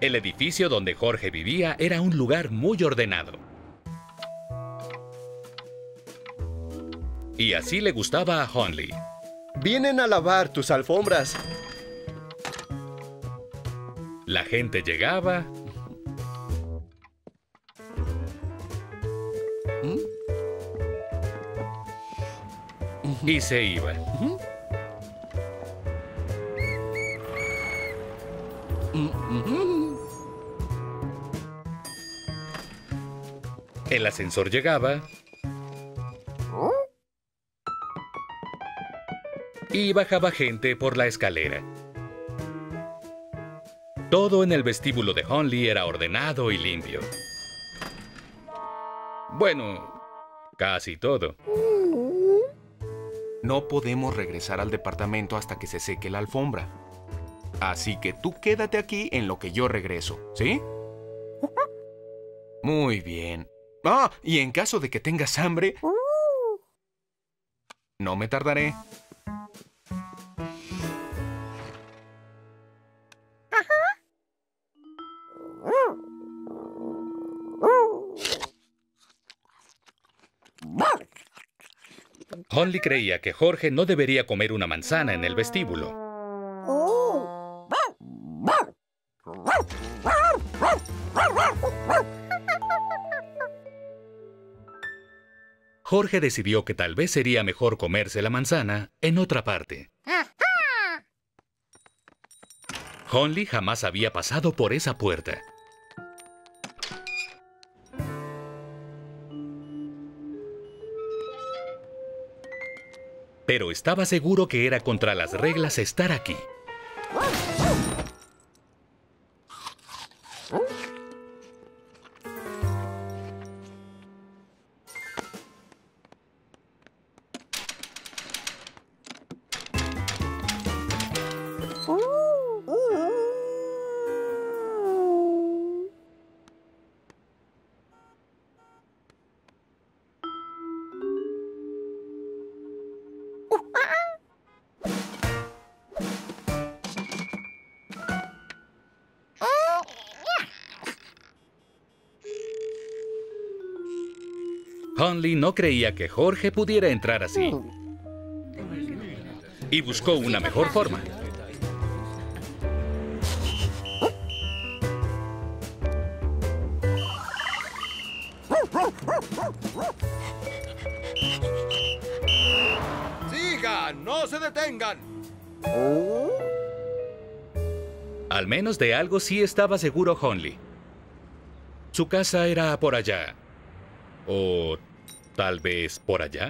El edificio donde Jorge vivía era un lugar muy ordenado. Y así le gustaba a Hundley. Vienen a lavar tus alfombras. La gente llegaba. Y se iba. El ascensor llegaba. Y bajaba gente por la escalera. Todo en el vestíbulo de Hundley era ordenado y limpio. Bueno, casi todo. No podemos regresar al departamento hasta que se seque la alfombra. Así que tú quédate aquí en lo que yo regreso, ¿sí? Muy bien. Ah, y en caso de que tengas hambre... No me tardaré. Hundley creía que Jorge no debería comer una manzana en el vestíbulo. Jorge decidió que tal vez sería mejor comerse la manzana en otra parte. Hundley jamás había pasado por esa puerta. Pero estaba seguro que era contra las reglas estar aquí. Hundley no creía que Jorge pudiera entrar así. Y buscó una mejor forma. ¡Sigan! ¡No se detengan! Al menos de algo sí estaba seguro Hundley. Su casa era por allá. O... tal vez por allá.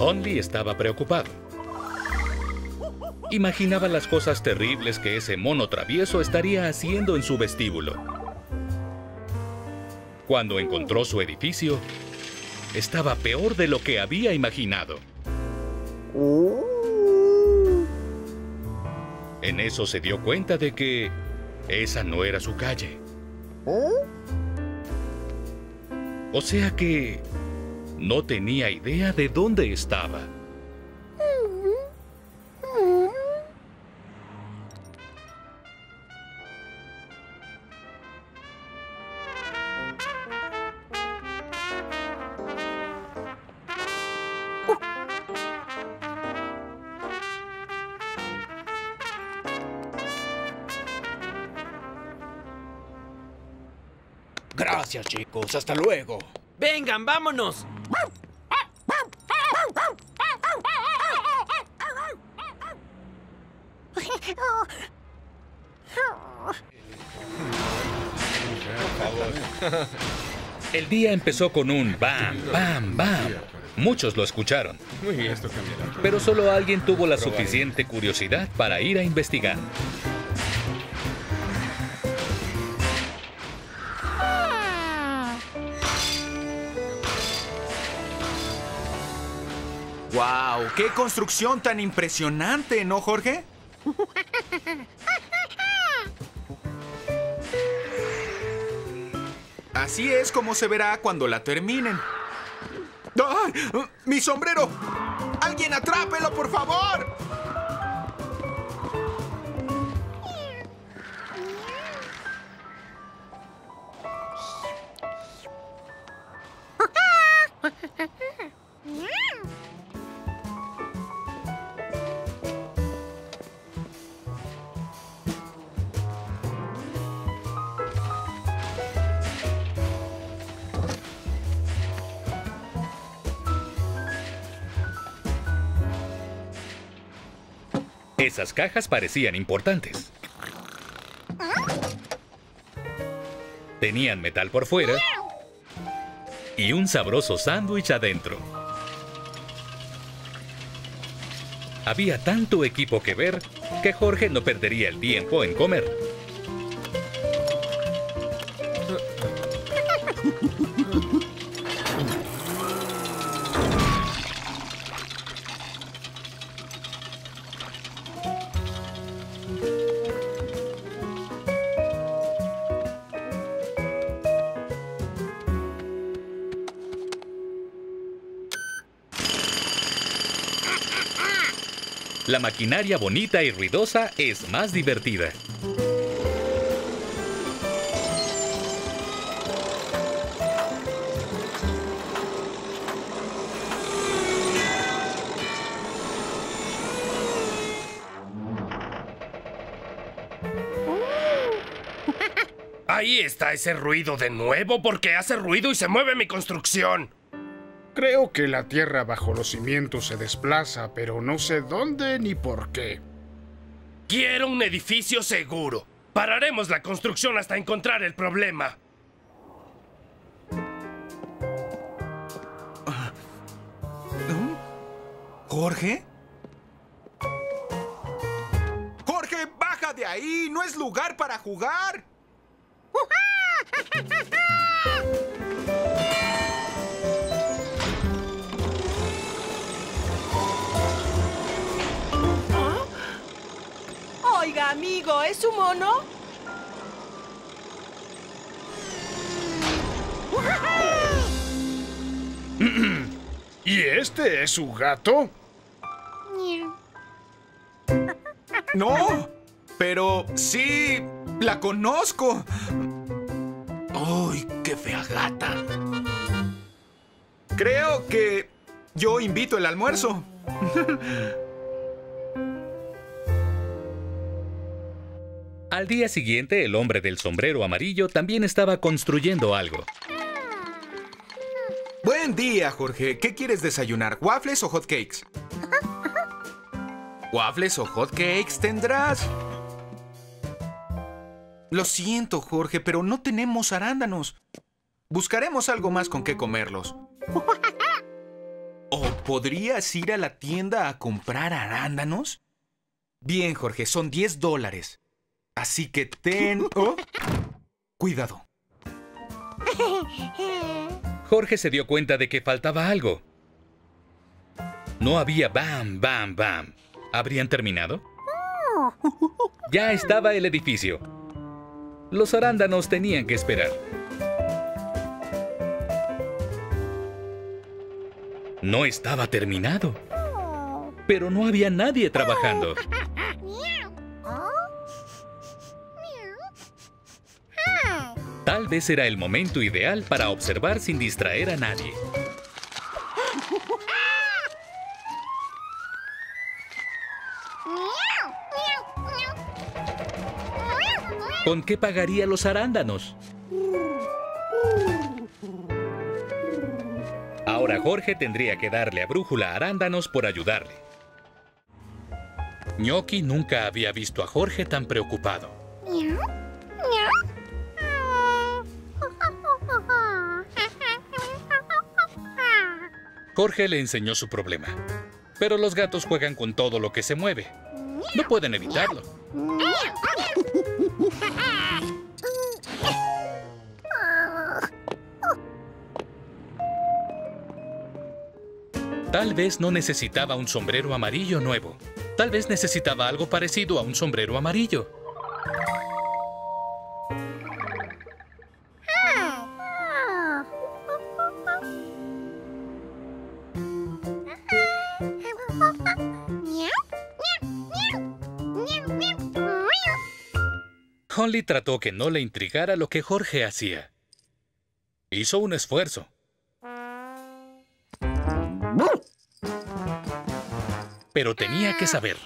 Hundley estaba preocupado. Imaginaba las cosas terribles que ese mono travieso estaría haciendo en su vestíbulo. Cuando encontró su edificio, estaba peor de lo que había imaginado. En eso se dio cuenta de que esa no era su calle. O sea que no tenía idea de dónde estaba. Gracias, chicos. Hasta luego. ¡Vengan, vámonos! favor. El día empezó con un bam, bam, bam. Muchos lo escucharon. Muy bien. Pero solo alguien tuvo la suficiente curiosidad para ir a investigar. ¡Wow! ¡Qué construcción tan impresionante! ¿No, Jorge? Así es como se verá cuando la terminen. ¡Ay! ¡Mi sombrero! ¡Alguien atrápelo, por favor! Esas cajas parecían importantes. Tenían metal por fuera y un sabroso sándwich adentro. Había tanto equipo que ver que Jorge no perdería el tiempo en comer. La maquinaria bonita y ruidosa es más divertida. Ahí está ese ruido de nuevo, porque hace ruido y se mueve mi construcción. Creo que la tierra bajo los cimientos se desplaza, pero no sé dónde ni por qué. Quiero un edificio seguro. Pararemos la construcción hasta encontrar el problema. ¿Jorge? ¡Jorge, baja de ahí! ¡No es lugar para jugar! Oiga, amigo, ¿es un mono? ¿Y este es su gato? No, pero sí, la conozco. ¡Ay, qué fea gata! Creo que yo invito el almuerzo. Al día siguiente, el hombre del sombrero amarillo también estaba construyendo algo. Buen día, Jorge. ¿Qué quieres desayunar? ¿Waffles o hotcakes? ¿Waffles o hotcakes tendrás? Lo siento, Jorge, pero no tenemos arándanos. Buscaremos algo más con qué comerlos. ¿O podrías ir a la tienda a comprar arándanos? Bien, Jorge, son $10. Así que ten... Oh, cuidado. Jorge se dio cuenta de que faltaba algo. No había bam, bam, bam. ¿Habrían terminado? Ya estaba el edificio. Los arándanos tenían que esperar. No estaba terminado. Pero no había nadie trabajando. Tal vez era el momento ideal para observar sin distraer a nadie. ¿Con qué pagaría los arándanos? Ahora Jorge tendría que darle a Brújula arándanos por ayudarle. Gnocchi nunca había visto a Jorge tan preocupado. Jorge le enseñó su problema. Pero los gatos juegan con todo lo que se mueve. No pueden evitarlo. Tal vez no necesitaba un sombrero amarillo nuevo. Tal vez necesitaba algo parecido a un sombrero amarillo. Holly trató que no le intrigara lo que Jorge hacía. Hizo un esfuerzo. Pero tenía que saber.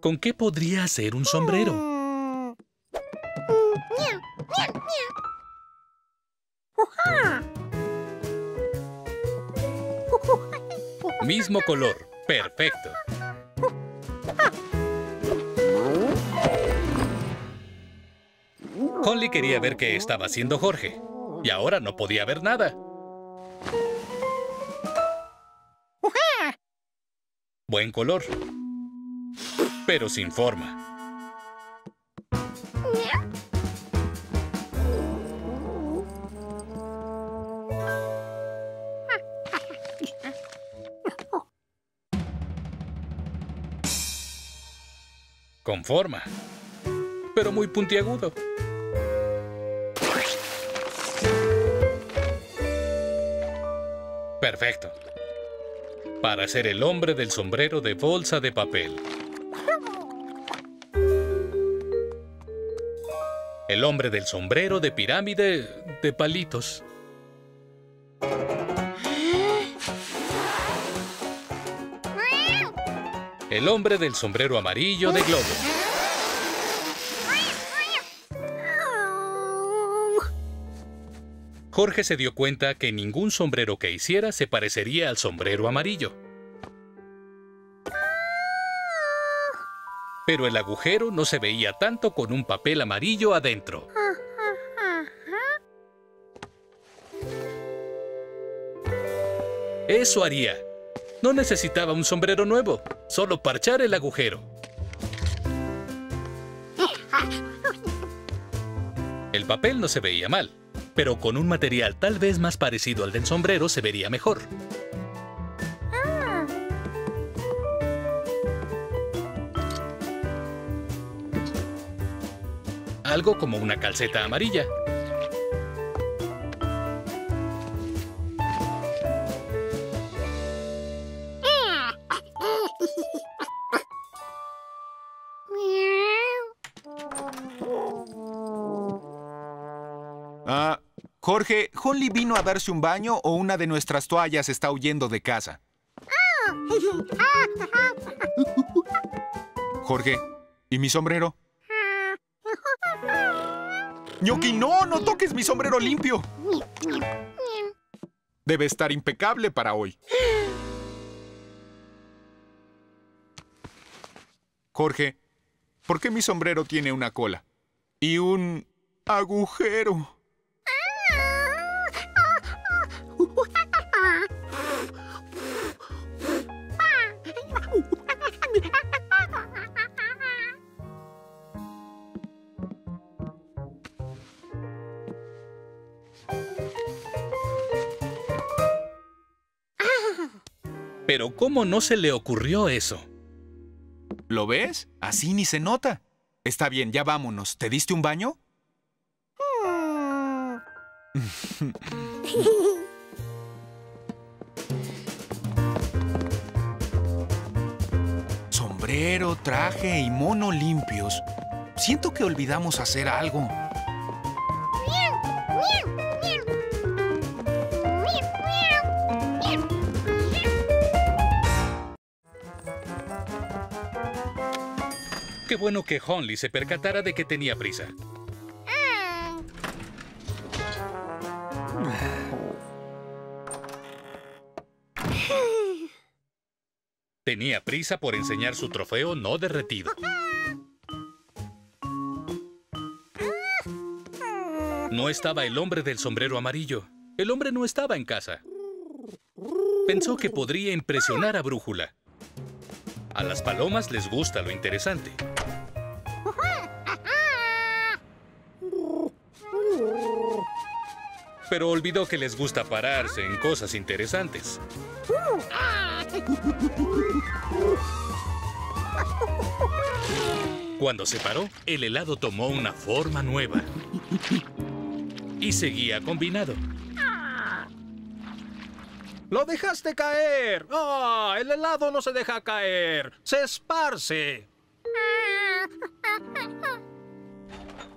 ¿Con qué podría hacer un sombrero? Mismo color. Perfecto. Holly quería ver qué estaba haciendo Jorge. Y ahora no podía ver nada. Buen color. Pero sin forma. Con forma, pero muy puntiagudo. Perfecto. Para ser el hombre del sombrero de bolsa de papel. El hombre del sombrero de pirámide de palitos. El hombre del sombrero amarillo de globo. Jorge se dio cuenta que ningún sombrero que hiciera se parecería al sombrero amarillo. Pero el agujero no se veía tanto con un papel amarillo adentro. Eso haría. No necesitaba un sombrero nuevo, solo parchar el agujero. El papel no se veía mal, pero con un material tal vez más parecido al del sombrero se vería mejor. Algo como una calceta amarilla. Jorge, Hundley vino a darse un baño o una de nuestras toallas está huyendo de casa. Jorge, ¿y mi sombrero? Gnocchi, no, no toques mi sombrero limpio. Debe estar impecable para hoy. Jorge, ¿por qué mi sombrero tiene una cola? Y un agujero. Pero ¿cómo no se le ocurrió eso? ¿Lo ves? Así ni se nota. Está bien, ya vámonos. ¿Te diste un baño? Sombrero, traje y mono limpios. Siento que olvidamos hacer algo. Qué bueno que Hundley se percatara de que tenía prisa. Tenía prisa por enseñar su trofeo no derretido. No estaba el hombre del sombrero amarillo. El hombre no estaba en casa. Pensó que podría impresionar a Brújula. A las palomas les gusta lo interesante. Pero olvidó que les gusta pararse en cosas interesantes. Cuando se paró, el helado tomó una forma nueva. Y seguía combinado. ¡Lo dejaste caer! ¡Ah! ¡Oh, el helado no se deja caer! ¡Se esparce!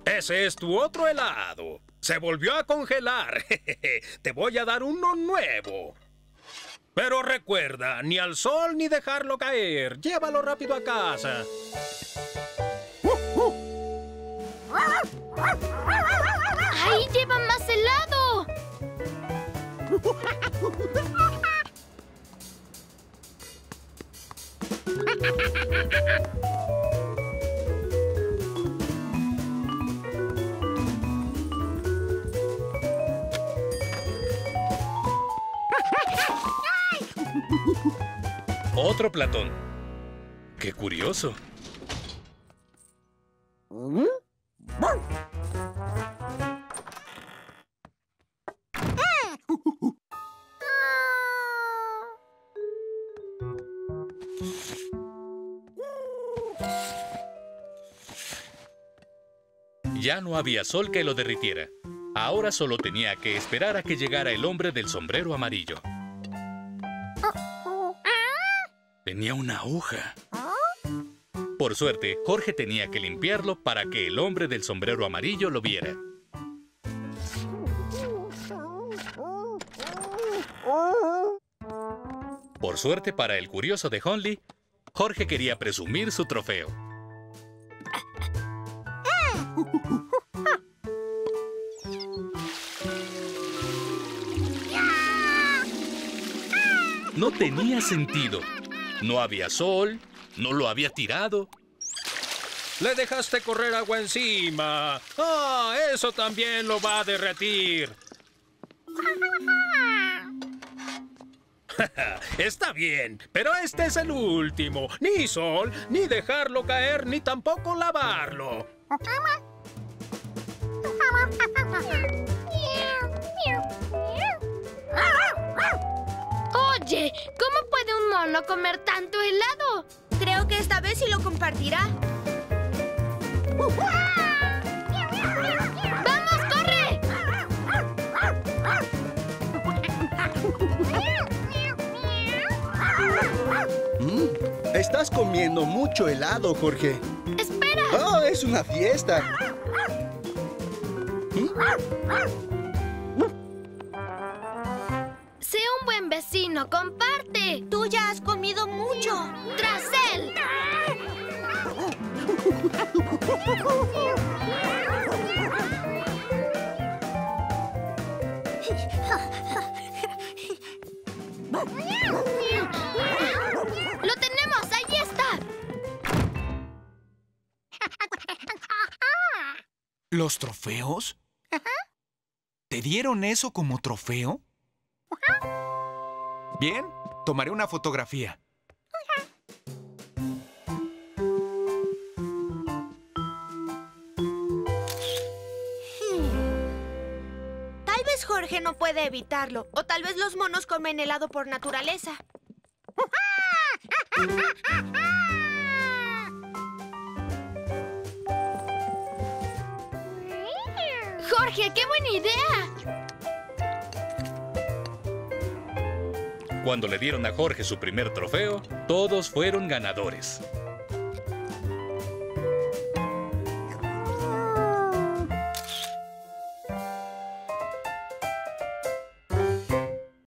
¡Ese es tu otro helado! ¡Se volvió a congelar! ¡Te voy a dar uno nuevo! Pero recuerda, ni al sol ni dejarlo caer. ¡Llévalo rápido a casa! ¡Ahí llevan más helado! Otro platón. ¡Qué curioso! Ya no había sol que lo derritiera. Ahora solo tenía que esperar a que llegara el hombre del sombrero amarillo. Tenía una hoja. Por suerte, Jorge tenía que limpiarlo para que el hombre del sombrero amarillo lo viera. Por suerte para el curioso de Hundley, Jorge quería presumir su trofeo. No tenía sentido. No había sol, no lo había tirado. ¡Le dejaste correr agua encima! ¡Ah, eso también lo va a derretir! Está bien, pero este es el último. Ni sol, ni dejarlo caer, ni tampoco lavarlo. Oye, ¿cómo puede un mono comer tanto helado? Creo que esta vez sí lo compartirá. ¡Vamos, corre! Estás comiendo mucho helado, Jorge. ¡Espera! ¡Oh, es una fiesta! Sé un buen vecino, comparte. Tú ya has comido mucho. ¡Tras él! ¡Lo tenemos! ¡Ahí está! ¿Los trofeos? ¿Te dieron eso como trofeo? Bien, tomaré una fotografía. Tal vez Jorge no puede evitarlo, o tal vez los monos comen helado por naturaleza. ¡Jorge, qué buena idea! Cuando le dieron a Jorge su primer trofeo, todos fueron ganadores.